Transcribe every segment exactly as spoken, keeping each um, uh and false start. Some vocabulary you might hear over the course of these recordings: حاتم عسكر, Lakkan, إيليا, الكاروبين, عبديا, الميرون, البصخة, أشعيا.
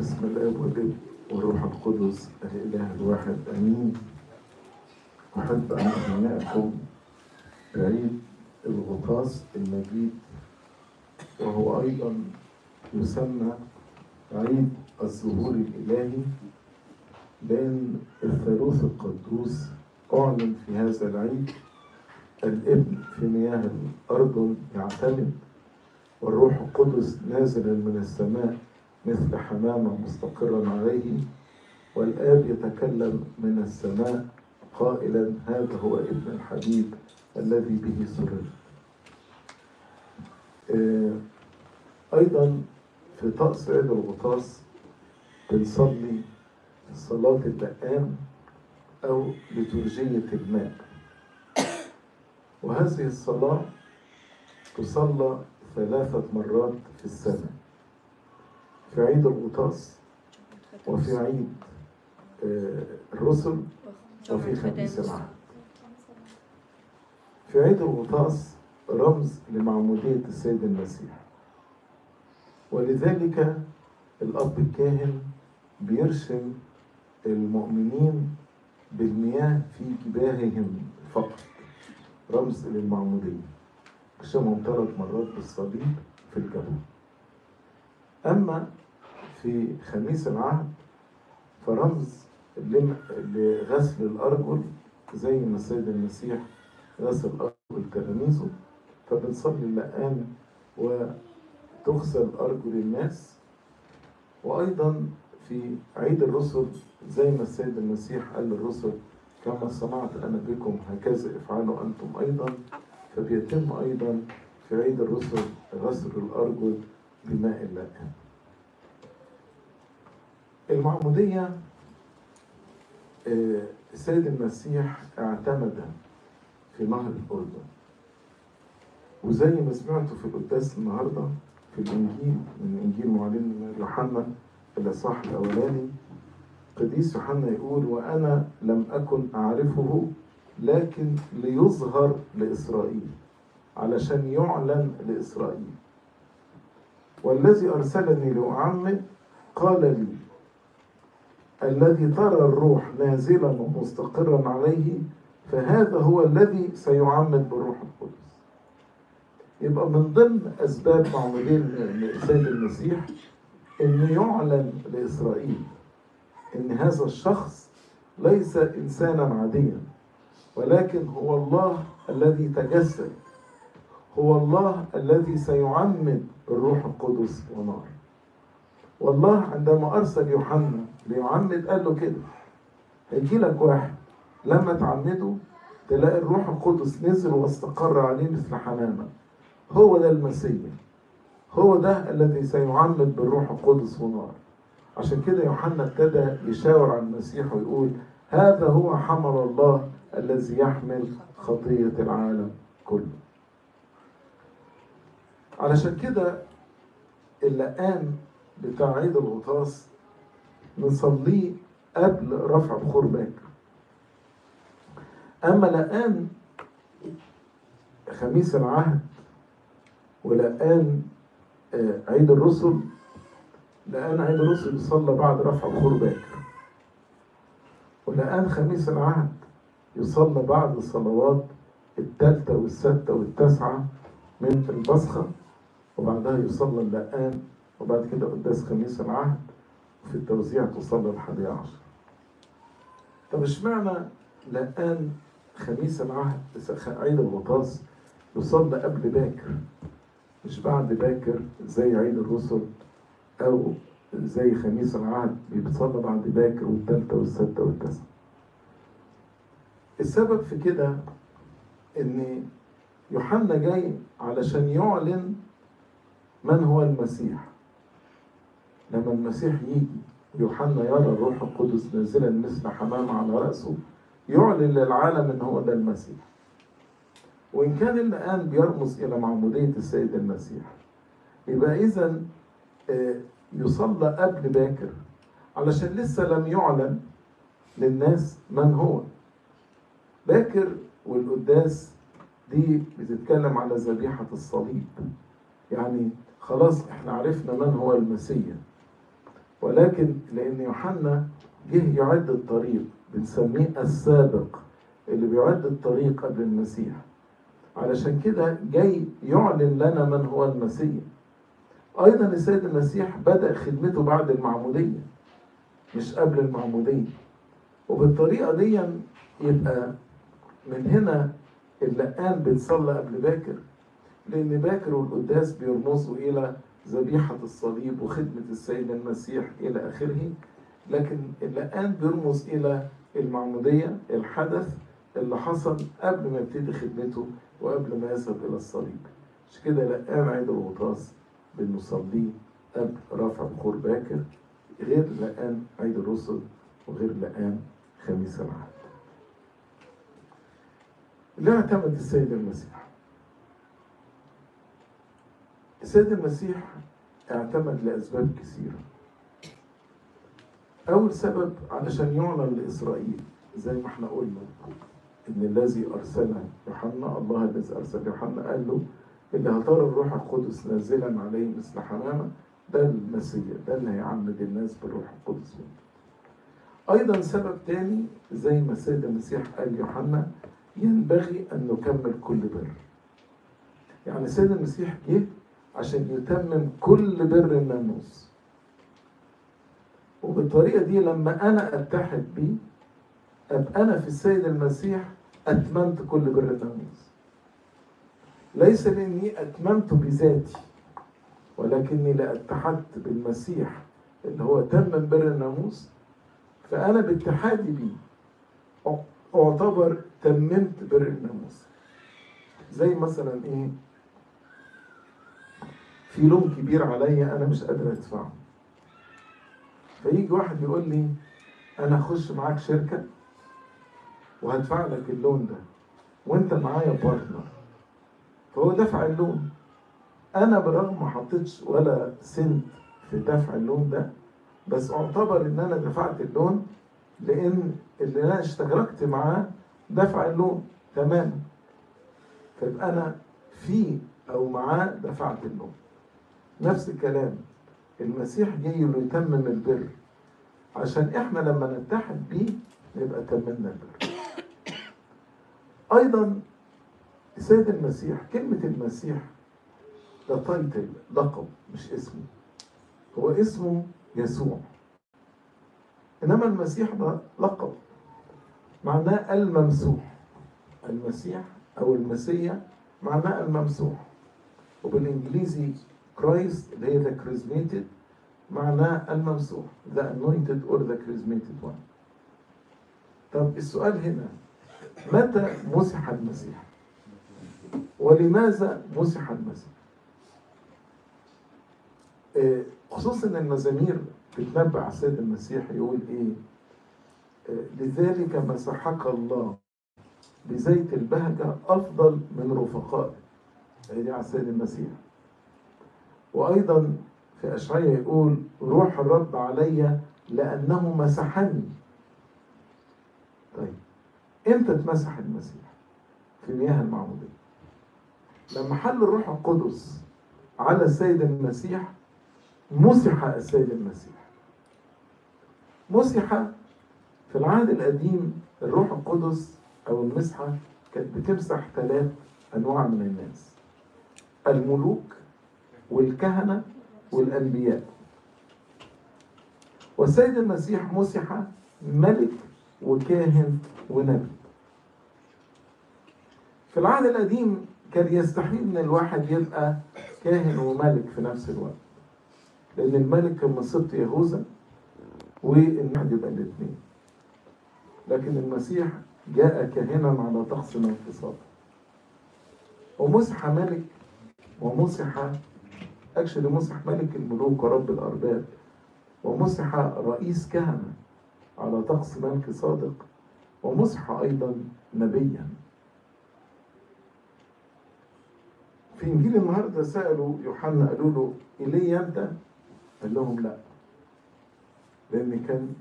بسم الاب والابن وروح القدس الاله الواحد امين. احب ان اهنئكم بعيد الغطاس المجيد، وهو ايضا يسمى عيد الظهور الالهي، لان الثالوث القدوس اعلن في هذا العيد. الابن في مياه الارض يعتمد، والروح القدس نازلا من السماء مثل حمامة مستقرا عليه، والآب يتكلم من السماء قائلا هذا هو ابن الحبيب الذي به سررت. أيضا في طقس عيد الغطاس بنصلي صلاة اللقان أو لتورجية الماء، وهذه الصلاة تصلى ثلاثة مرات في السنة، في عيد الغطاس وفي عيد الرسل وفي خميس العهد. في عيد الغطاس رمز لمعمودية السيد المسيح، ولذلك الأب الكاهن بيرشم المؤمنين بالمياه في جباههم فقط، رمز للمعمودية. رشمهم ثلاث مرات بالصليب في الجبل. أما في خميس العهد فرمز لغسل الأرجل، زي ما السيد المسيح غسل أرجل تلاميذه، فبنصلي اللقان وتغسل أرجل الناس. وأيضا في عيد الرسل زي ما السيد المسيح قال للرسل كما صنعت أنا بكم هكذا افعلوا أنتم أيضا، فبيتم أيضا في عيد الرسل غسل الأرجل بماء اللقان. المعمودية السيد المسيح اعتمدها في نهر الأردن، وزي ما سمعتوا في القداس النهارده في الإنجيل من إنجيل معلن يوحنا الإصحاح الأولاني، قديس يوحنا يقول وأنا لم أكن أعرفه لكن ليظهر لإسرائيل، علشان يعلن لإسرائيل. والذي أرسلني لأعمد قال لي الذي ترى الروح نازلا ومستقرا عليه فهذا هو الذي سيعمد بالروح القدس. يبقى من ضمن أسباب معمودية السيد المسيح إنه يعلن لإسرائيل إن هذا الشخص ليس إنسانا عاديا، ولكن هو الله الذي تجسد، هو الله الذي سيعمد الروح القدس ونار. والله عندما أرسل يوحنا ليعمد قال له كده، هيجي لك واحد لما تعمده تلاقي الروح القدس نزل واستقر عليه مثل حمامة، هو ده المسيح، هو ده الذي سيعمد بالروح القدس ونار. عشان كده يوحنا ابتدى يشاور عن المسيح ويقول هذا هو حمل الله الذي يحمل خطية العالم كله. علشان كده اللقان بتاع عيد الغطاس بنصليه قبل رفع بخور باكر. أما لقان خميس العهد ولقان عيد الرسل، لقان عيد الرسل يصلى بعد رفع بخور باكر، ولقان خميس العهد يصلى بعد الصلوات الثالثة والسادسة والتاسعة من البصخة، وبعدها يصلى اللقان، وبعد كده قداس خميس العهد، وفي التوزيع تصلى الحادية عشر. طب اشمعنى لقان خميس العهد عيد الغطاس يصلى قبل باكر مش بعد باكر زي عيد الرسل أو زي خميس العهد بيتصلى بعد باكر والثالثة والسادسة والتاسعة؟ السبب في كده إن يوحنا جاي علشان يعلن من هو المسيح. لما المسيح يجي ويوحنا يرى الروح القدس نازلا مثل حمامة على رأسه، يعلن للعالم ان هو ده المسيح. وان كان اللقان بيرمز الى معمودية السيد المسيح، يبقى اذا يصلى قبل باكر علشان لسه لم يعلن للناس من هو. باكر والقداس دي بتتكلم على ذبيحة الصليب، يعني خلاص احنا عرفنا من هو المسيح، ولكن لأن يوحنا جه يعد الطريق، بنسميه السابق اللي بيعد الطريق قبل المسيح. علشان كده جاي يعلن لنا من هو المسيح. أيضا السيد المسيح بدأ خدمته بعد المعمودية مش قبل المعمودية، وبالطريقة دي يبقى من هنا اللقان بتصلى قبل باكر، لأن باكر والقداس بيرمزوا إلى ذبيحة الصليب وخدمة السيد المسيح إلى آخره، لكن اللقان بيرمز إلى المعمودية، الحدث اللي حصل قبل ما يبتدي خدمته وقبل ما يذهب إلى الصليب. مش كده لقان عيد الغطاس بنصليه قبل رفع بخور باكر، غير لقان عيد الرسل وغير لقان خميس العهد. لا اعتمد السيد المسيح. السيد المسيح اعتمد لأسباب كثيرة. أول سبب علشان يعلن لإسرائيل زي ما احنا قلنا إن الذي أرسله يوحنا، الله الذي أرسل يوحنا قال له اللي هترى الروح القدس نازلا عليه مثل حمامة ده المسيح، ده اللي هيعمد الناس بالروح القدس. أيضا سبب تاني زي ما السيد المسيح قال يوحنا ينبغي أن نكمل كل بر. يعني السيد المسيح جه عشان يتمم كل بر الناموس، وبالطريقة دي لما أنا أتحد بيه أبقى أنا في السيد المسيح أتممت كل بر الناموس، ليس لأني أتممت بذاتي ولكني لأتحدت بالمسيح اللي هو تمم بر الناموس، فأنا باتحادي بيه أعتبر تممت بر الناموس. زي مثلا إيه؟ في لوم كبير عليا أنا مش قادر أدفعه، فيجي واحد يقول لي أنا هخش معاك شركة وهدفع لك اللون ده وأنت معايا بارتنر، فهو دفع اللون. أنا برغم ما حطيتش ولا سنت في دفع اللون ده، بس أعتبر إن أنا دفعت اللون لأن اللي أنا اشتركت معاه دفع اللون تماما، فيبقى أنا فيه أو معاه دفعت اللون. نفس الكلام المسيح جاي يتمم البر، عشان احنا لما نتحد بيه نبقى تممنا البر. ايضا السيد المسيح، كلمة المسيح ده تايتل، لقب مش اسمه، هو اسمه يسوع، انما المسيح ده لقب معناه الممسوح. المسيح او المسيح معناه الممسوح، وبالانجليزي Christ اللي هي ذا كريزميتد معناه الممسوح، ذا انوينتد اور ذا كريزميتد وان. طب السؤال هنا، متى مسح المسيح؟ ولماذا مسح المسيح؟ خصوصا ان المزامير بتنبأ على السيد المسيح يقول ايه؟ لذلك مسحك الله بزيت البهجة افضل من رفقائك. دي على السيد المسيح. وأيضا في أشعياء يقول روح الرب علي لأنه مسحني. طيب إمتى اتمسح المسيح؟ في مياه المعمودية. لما حل الروح القدس على السيد المسيح مسح السيد المسيح. مسح في العهد القديم الروح القدس أو المسحة كانت بتمسح ثلاث أنواع من الناس، الملوك والكهنة والأنبياء. والسيد المسيح مسح ملك وكاهن ونبي. في العهد القديم كان يستحيل إن الواحد يبقى كاهن وملك في نفس الوقت، لأن الملك كان من سبط يهوذا والواحد يبقى الاثنين، لكن المسيح جاء كاهنا على طقس انفصاله، ومسح ملك ومسح اكشلي مسح ملك الملوك ورب الارباب، ومسح رئيس كهنه على طقس ملك صادق، ومسح ايضا نبيا. في انجيل النهارده سالوا يوحنا قالوا له ايليا انت؟ قال لهم لا، لان كان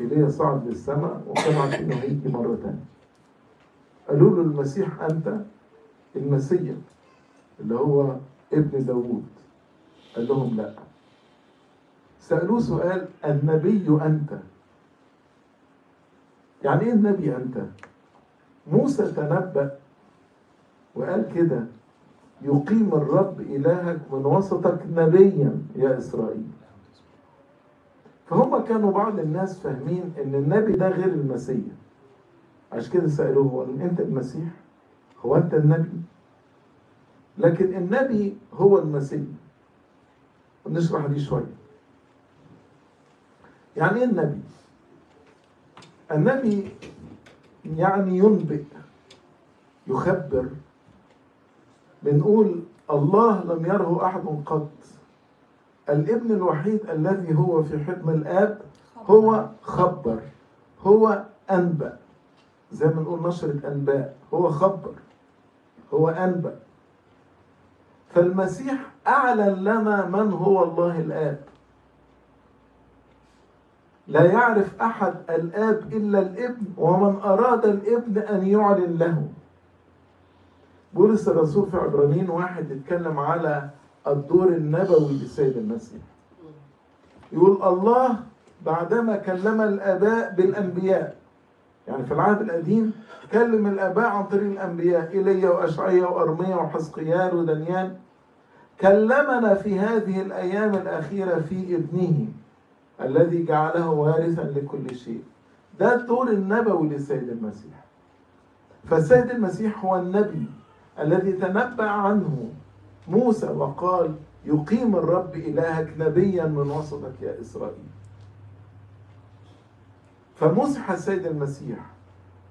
ايليا صعد للسماء وكانوا عارفين انه هيجي مره ثانيه. قالوا له المسيح انت؟ المسيح اللي هو ابن داوود. قال لهم لا. سألوه سؤال: النبي أنت. يعني إيه النبي أنت؟ موسى تنبأ وقال كده: يقيم الرب إلهك من وسطك نبيا يا إسرائيل. فهم كانوا بعض الناس فاهمين إن النبي ده غير المسيح، عشان كده سألوه: هو أنت المسيح؟ هو أنت النبي؟ لكن النبي هو المسيح. ونشرح دي شوية. يعني إيه النبي؟ النبي يعني ينبئ، يخبر. بنقول الله لم يره أحد قط، الابن الوحيد الذي هو في حضن الآب هو خبر، هو أنبأ، زي ما نقول نشرة أنباء، هو خبر، هو أنبأ. فالمسيح أعلن لنا من هو الله الآب. لا يعرف أحد الآب إلا الابن، ومن أراد الابن أن يعلن له. بولس الرسول في عبرانيين واحد يتكلم على الدور النبوي للسيد المسيح، يقول: الله بعدما كلم الآباء بالأنبياء، يعني في العهد القديم كلم الآباء عن طريق الأنبياء، إيليا وأشعيا وأرميا وحزقيال ودانيال، كلمنا في هذه الأيام الأخيرة في ابنه الذي جعله وارثا لكل شيء. ده الدور النبوي للسيد المسيح. فالسيد المسيح هو النبي الذي تنبأ عنه موسى وقال: يقيم الرب إلهك نبيا من وسطك يا إسرائيل. فمسح السيد المسيح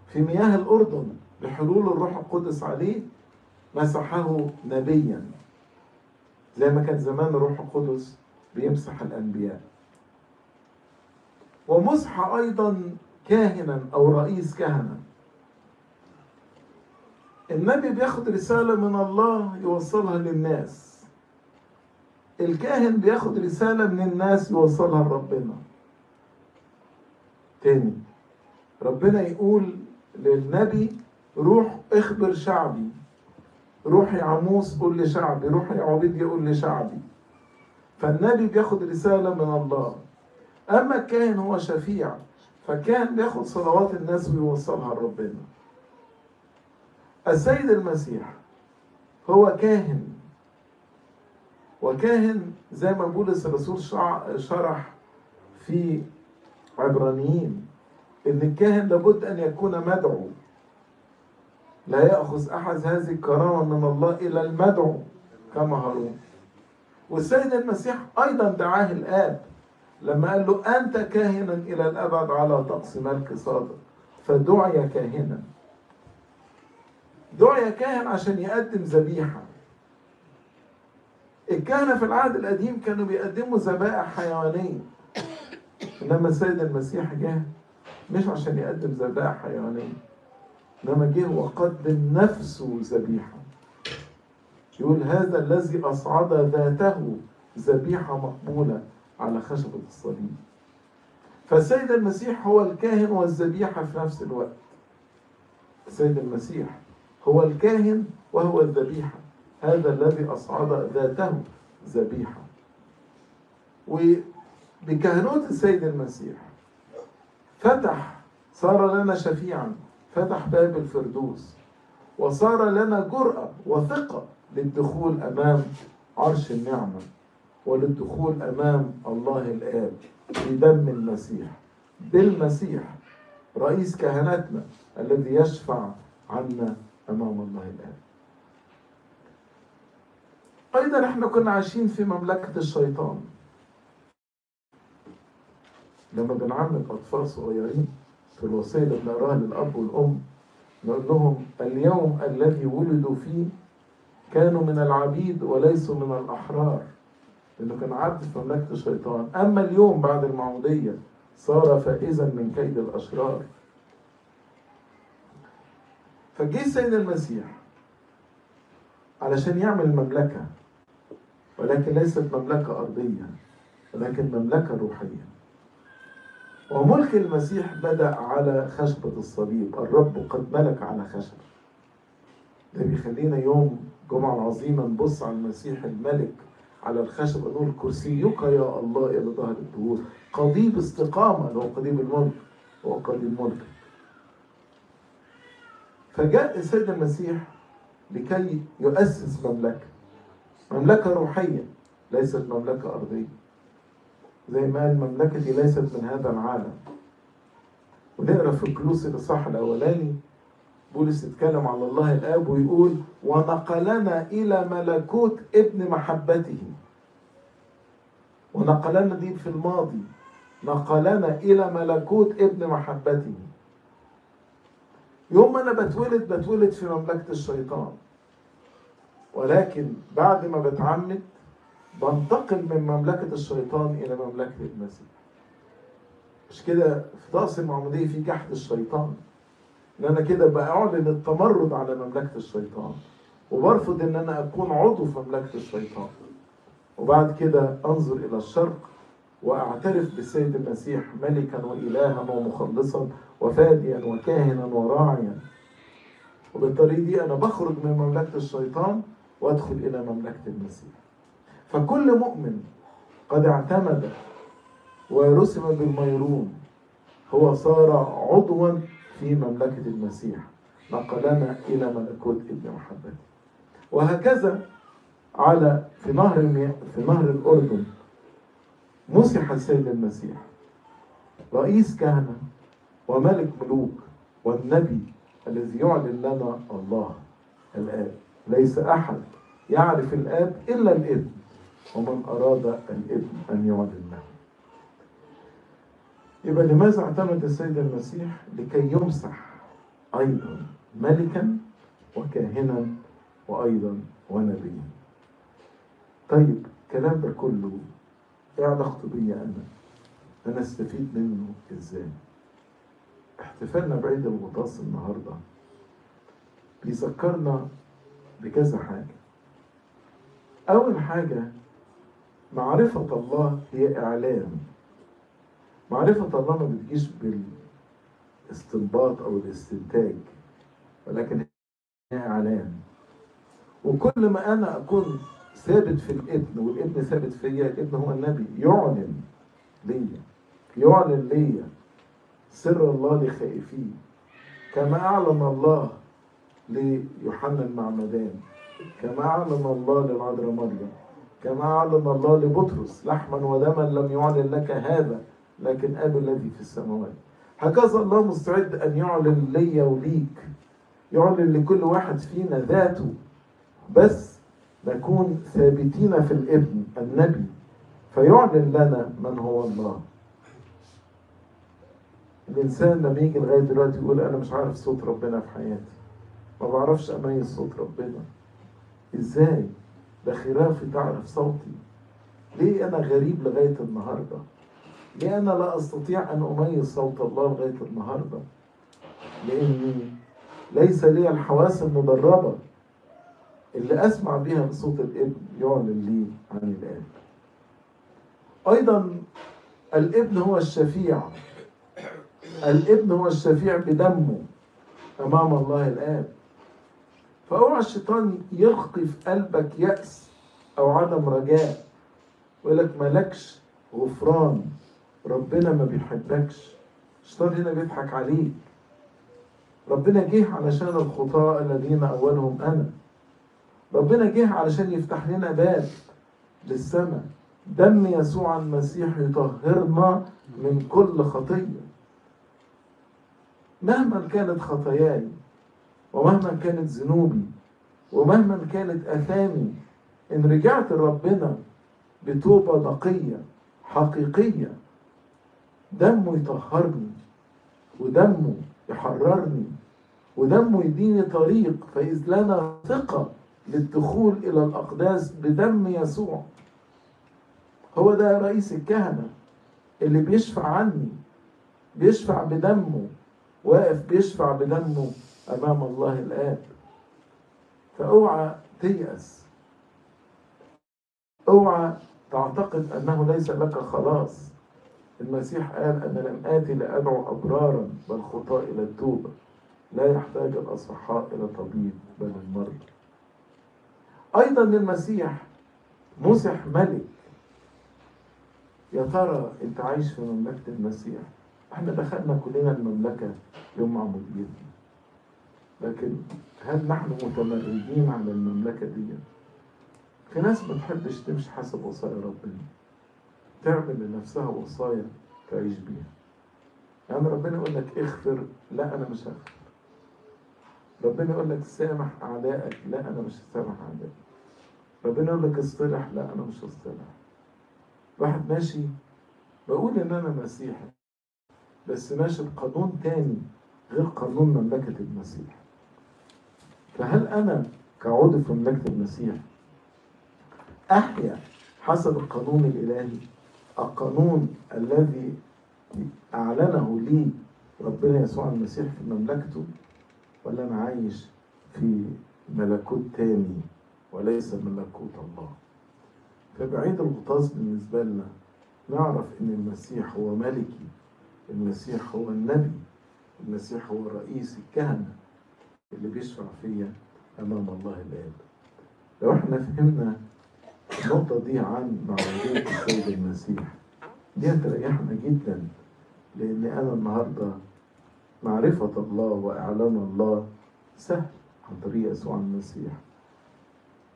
في مياه الأردن بحلول الروح القدس عليه، مسحه نبيا، زي ما كان زمان الروح القدس بيمسح الأنبياء. ومسح أيضا كاهنا أو رئيس كهنة. النبي بياخد رسالة من الله يوصلها للناس، الكاهن بياخد رسالة من الناس يوصلها لربنا. تاني، ربنا يقول للنبي: روح اخبر شعبي، روح يا عموس قول لشعبي، روح يا عبيديا قول لشعبي. فالنبي بياخد رسالة من الله. أما الكاهن هو شفيع، فكان بياخد صلوات الناس ويوصلها لربنا. السيد المسيح هو كاهن، وكاهن زي ما بولس الرسول شرح في عبرانيين إن الكاهن لابد أن يكون مدعو، لا يأخذ أحد هذه الكرامة من الله إلا المدعو كما هارون. والسيد المسيح أيضا دعاه الآب لما قال له: أنت كاهنا إلى الأبد على طقس ملك صادق، فدعي كاهنا. دعي كاهن عشان يقدم ذبيحة. الكهنة في العهد القديم كانوا بيقدموا ذبائح حيوانية، إنما السيد المسيح جه مش عشان يقدم ذبائح حيوانية، إنما جه وقدم نفسه ذبيحة. يقول: هذا الذي أصعد ذاته ذبيحة مقبولة على خشبة الصليب. فالسيد المسيح هو الكاهن والذبيحة في نفس الوقت. السيد المسيح هو الكاهن وهو الذبيحة، هذا الذي أصعد ذاته ذبيحة. وبكهنوت السيد المسيح فتح، صار لنا شفيعا، فتح باب الفردوس، وصار لنا جرأة وثقة للدخول أمام عرش النعمة، وللدخول أمام الله الآب بدم المسيح، بالمسيح رئيس كهنتنا الذي يشفع عنا أمام الله الآب. أيضا احنا كنا عايشين في مملكة الشيطان. لما بنعمل أطفال صغيرين في الوصية اللي بنقراها للأب والأم نقول لهم: اليوم الذي ولدوا فيه كانوا من العبيد وليسوا من الأحرار، لأنه كان عبد في مملكة الشيطان. أما اليوم بعد المعمودية صار فائزا من كيد الأشرار. فجه السيد المسيح علشان يعمل مملكة، ولكن ليست مملكة أرضية، ولكن مملكة روحية. وملك المسيح بدأ على خشبة الصليب، الرب قد ملك على خشبة. ده بيخلينا يوم جمعة عظيمة نبص على المسيح الملك على الخشب نقول كرسيك يا الله إلى ظهر الدهور. قضيب استقامة، هو قضيب الملك، هو قضيب ملك. فجاء سيدنا المسيح لكي يؤسس مملكة، مملكة روحية ليست مملكة أرضية، زي ما قال مملكتي ليست من هذا العالم. ونقرأ في الكلوسي الإصحاح الأولاني بولس يتكلم على الله الآب ويقول ونقلنا إلى ملكوت ابن محبته. ونقلنا دي في الماضي، نقلنا إلى ملكوت ابن محبته. يوم ما أنا بتولد بتولد في مملكة الشيطان، ولكن بعد ما بتعمد بنتقل من مملكة الشيطان إلى مملكة المسيح. مش كده في طقس المعمودية في جحد الشيطان، إن أنا كده بأعلن التمرد على مملكة الشيطان وبرفض إن أنا أكون عضو في مملكة الشيطان، وبعد كده أنظر إلى الشرق وأعترف بالسيد المسيح ملكا وإلها ومخلصا وفاديا وكاهنا وراعيا. وبالطريقة دي أنا بخرج من مملكة الشيطان وأدخل إلى مملكة المسيح. فكل مؤمن قد اعتمد ورسم بالميرون هو صار عضوا في مملكة المسيح، نقلنا إلى ملكوت ابن محبته. وهكذا على في نهر في نهر الأردن مسح السيد المسيح رئيس كهنة وملك ملوك والنبي الذي يعلن لنا الله الآب. ليس أحد يعرف الآب إلا الابن، ومن أراد الابن أن يعلن له. يبقى لماذا اعتمد السيد المسيح؟ لكي يمسح أيضا ملكا وكاهنا وأيضا ونبيا. طيب الكلام ده كله ايه علاقته بيا أنا؟ أنا أستفيد منه إزاي؟ احتفالنا بعيد المقدس النهارده بيذكرنا بكذا حاجة. أول حاجة معرفة الله هي إعلام. معرفة الله ما بتجيش بالاستنباط أو الاستنتاج، ولكن هي إعلام. وكل ما أنا أكون ثابت في الابن والابن ثابت فيا، الابن هو النبي يعلن ليا، يعلن ليا سر الله لخائفيه، كما أعلن الله ليوحنا المعمدان، كما أعلن الله للعذراء مريم، كما أعلن الله لبطرس لحما ودما لم يعلن لك هذا لكن أب الذي في السماوات. هكذا الله مستعد أن يعلن لي وليك، يعلن لكل واحد فينا ذاته، بس نكون ثابتين في الابن النبي فيعلن لنا من هو الله. الإنسان لما يجي لغاية دلوقتي يقول أنا مش عارف صوت ربنا في حياتي، ما بعرفش أميز صوت ربنا إزاي، ده خرافي تعرف صوتي. ليه أنا غريب لغاية النهاردة؟ ليه أنا لا أستطيع أن أميز صوت الله لغاية النهاردة؟ لأني ليس لي الحواس المدربة اللي أسمع بها بصوت الابن يعلن لي عن الآب. أيضا الابن هو الشفيع، الابن هو الشفيع بدمه أمام الله الآب. فأوعى الشيطان يلقي في قلبك يأس أو عدم رجاء ويقول لك مالكش غفران، ربنا ما بيحبكش. الشيطان هنا بيضحك عليك. ربنا جه علشان الخطاة الذين أولهم أنا، ربنا جه علشان يفتح لنا باب للسماء. دم يسوع المسيح يطهرنا من كل خطية. مهما كانت خطاياي ومهما كانت ذنوبي ومهما كانت آثامي، إن رجعت لربنا بتوبة نقية حقيقية، دمه يطهرني ودمه يحررني ودمه يديني طريق. فإذ لنا ثقة للدخول إلى الأقداس بدم يسوع. هو ده رئيس الكهنة اللي بيشفع عني، بيشفع بدمه، واقف بيشفع بدمه أمام الله الآب. فأوعى تيأس، أوعى تعتقد أنه ليس لك خلاص. المسيح قال أنا لم آتي لأدعو أبرارا بل خطاة إلى التوبة. لا يحتاج الأصحاء إلى طبيب بل المرضى. أيضا المسيح مسح ملك. يا ترى انت عايش في مملكة المسيح؟ احنا دخلنا كلنا المملكة يوم عموديتنا، لكن هل نحن متمردين على المملكة دي؟ في ناس ما تحبش تمشي حسب وصايا ربنا، تعمل لنفسها وصايا تعيش بيها. يعني ربنا يقول لك اغفر، لا انا مش هغفر. ربنا يقول لك سامح اعدائك، لا انا مش هسامح اعدائك. ربنا يقول لك اصطلح، لا انا مش هصطلح. واحد ماشي بقول ان انا مسيحي، بس ماشي بقانون تاني غير قانون مملكة المسيح. فهل انا كعضو في مملكة المسيح احيا حسب القانون الالهي، القانون الذي اعلنه لي ربنا يسوع المسيح في مملكته، ولا انا عايش في ملكوت تاني وليس ملكوت الله؟ فبعيد الغطاس بالنسبة لنا نعرف إن المسيح هو ملكي، المسيح هو النبي، المسيح هو الرئيس الكهنة اللي بيشفع فيا أمام الله الآب. لو احنا فهمنا النقطة دي عن معمودية السيد المسيح دي هتريحنا جدا، لأن أنا النهاردة معرفة الله وإعلان الله سهل عن طريق يسوع المسيح.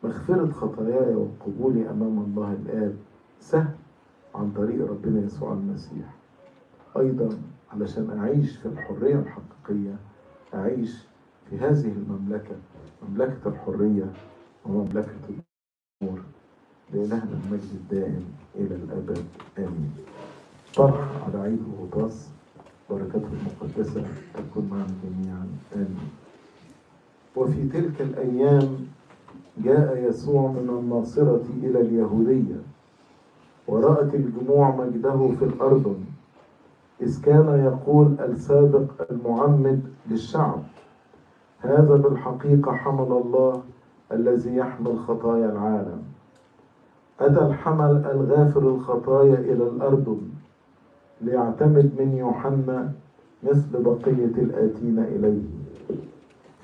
مغفرة خطاياي وقبولي أمام الله الآب سهل عن طريق ربنا يسوع المسيح. أيضا علشان أعيش في الحرية الحقيقية، أعيش في هذه المملكة، مملكة الحرية ومملكة الأمور، لإلهنا المجد الدائم إلى الأبد آمين. فرح على عيد الغطاس، بركته المقدسة تكون معنا جميعا آمين. وفي تلك الأيام جاء يسوع من الناصرة إلى اليهودية، ورأت الجموع مجده في الأردن، إذ كان يقول السابق المعمد للشعب: هذا بالحقيقة حمل الله الذي يحمل خطايا العالم. أتى الحمل الغافر الخطايا إلى الأردن ليعتمد من يوحنا مثل بقية الآتين إليه.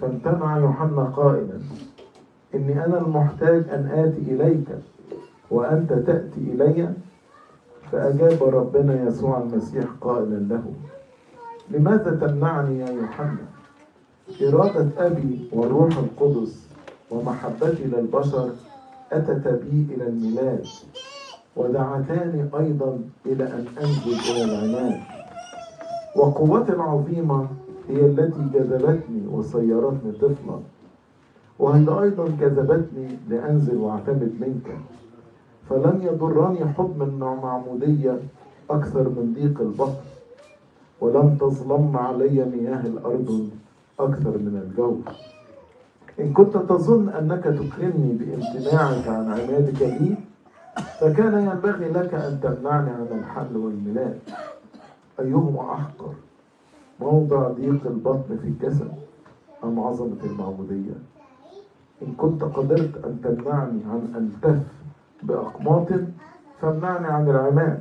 فامتنع يوحنا قائلا: إني أنا المحتاج أن آتي إليك وأنت تأتي إلي. فأجاب ربنا يسوع المسيح قائلا له: لماذا تمنعني يا يوحنا؟ إرادة أبي والروح القدس ومحبتي للبشر أتت بي إلى الميلاد، ودعتاني أيضا إلى أن أنزل إلى العناد. وقوتي العظيمة هي التي جذبتني وصيرتني طفلا، وهي أيضا جذبتني لأنزل وأعتمد منك. فلن يضرني حكم المعمودية أكثر من ضيق البحر، ولن تظلم علي مياه الأردن أكثر من الجو. إن كنت تظن أنك تكرمني بامتناعك عن عمادك لي، فكان ينبغي لك أن تمنعني عن الحمل والميلاد. أيهما أحقر، موضع ضيق البطن في الجسد أم عظمة المعمودية؟ إن كنت قدرت أن تمنعني عن أن التف بأقماط، فامنعني عن العماد.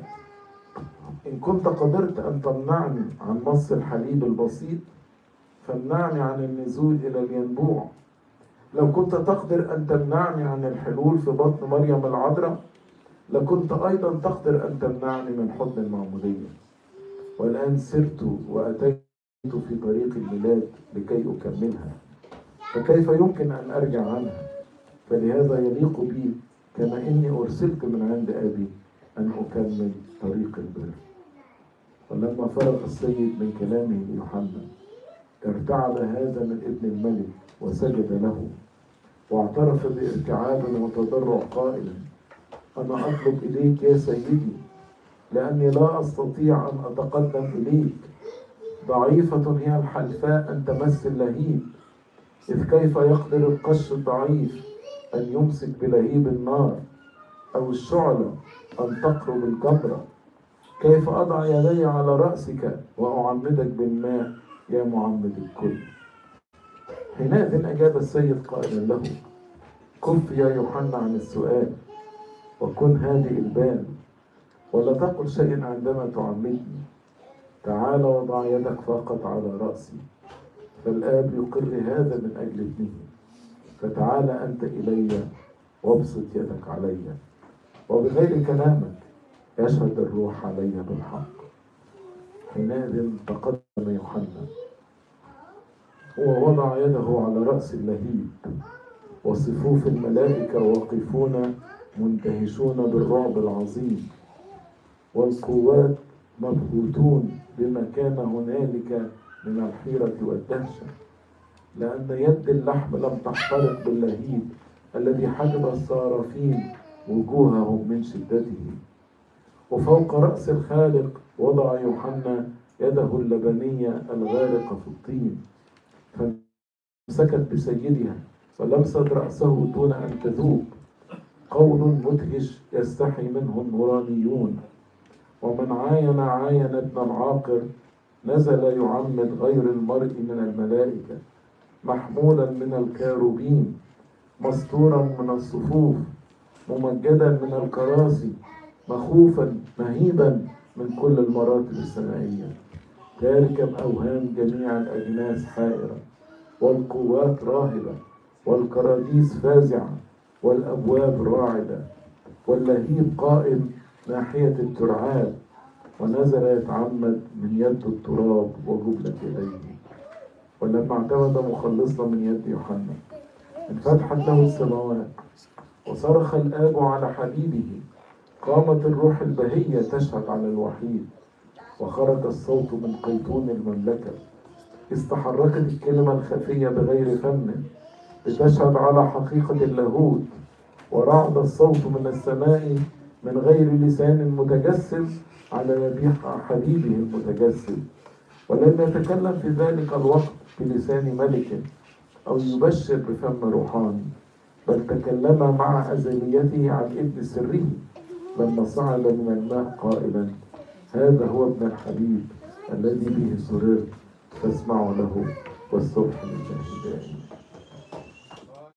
إن كنت قدرت أن تمنعني عن مص الحليب البسيط، فامنعني عن النزول إلى الينبوع. لو كنت تقدر أن تمنعني عن الحلول في بطن مريم العذراء، لكنت أيضا تقدر أن تمنعني من حضن المعمودية. والآن سرت وأتيت في طريق الميلاد لكي أكملها، فكيف يمكن أن أرجع عنها؟ فلهذا يليق بي كما إني أرسلت من عند أبي أن أكمل طريق البر. ولما فرغ السيد من كلامه ليوحنا، ارتعب هذا من ابن الملك وسجد له، واعترف بارتعاب وتضرع قائلا: أنا أطلب إليك يا سيدي، لأني لا أستطيع أن أتقدم إليك. ضعيفة هي الحلفاء أن تمس اللهيب، إذ كيف يقدر القش الضعيف أن يمسك بلهيب النار، أو الشعلة أن تقرب الجبرة؟ كيف أضع يدي على رأسك وأعمدك بالماء يا معمد الكل؟ حينئذ أجاب السيد قائلا له: كف يا يوحنا عن السؤال، وكن هادئ البال، ولا تقل شيئا عندما تعمدني. تعال وضع يدك فقط على رأسي، فالآب يقر هذا من أجل ابنه. فتعال أنت إلي وابسط يدك علي. وبغير كلامك يشهد الروح علي بالحق. حينئذ تقدم يوحنا هو وضع يده على رأس اللهيب، وصفوف الملائكة واقفون منتهشون بالرعب العظيم، والقوات مبهوتون بما كان هنالك من الحيرة والدهشة، لأن يد اللحم لم تحترق باللهيب الذي حجب الصارفين وجوههم من شدته. وفوق رأس الخالق وضع يوحنا يده اللبنية الغارقة في الطين، فامسكت بسيدها فلمست رأسه دون أن تذوب. قول مدهش يستحي منه النورانيون. ومن عاين عاين ابن العاقر نزل يعمد غير المرء من الملائكة، محمولا من الكاروبين، مستورا من الصفوف، ممجدا من الكراسي، مخوفا مهيبا من كل المراتب السمائية. تاركب أوهام جميع الأجناس حائرة، والقوات راهبة، والكراديس فازعة، والأبواب راعدة، واللهيب قائم ناحية الترعاب، ونزل يتعمد من يد التراب وجبلة يديه. ولما اعتمد مخلصنا من يد يوحنا انفتحت له السماوات، وصرخ الآب على حبيبه. قامت الروح البهية تشهد على الوحيد، وخرج الصوت من قيثون المملكة. استحركت الكلمة الخفية بغير فم لتشهد على حقيقة اللاهوت، ورعد الصوت من السماء من غير لسان متجسد على ذبيحة حبيبه المتجسد. ولم يتكلم في ذلك الوقت بلسان ملك أو يبشر بفم روحاني، بل تكلم مع أزليته عن ابن سره لما صعد من الماء قائلا: هذا هو ابن الحبيب الذي به سررت، فاسمعوا له. والصبح من الشهداء.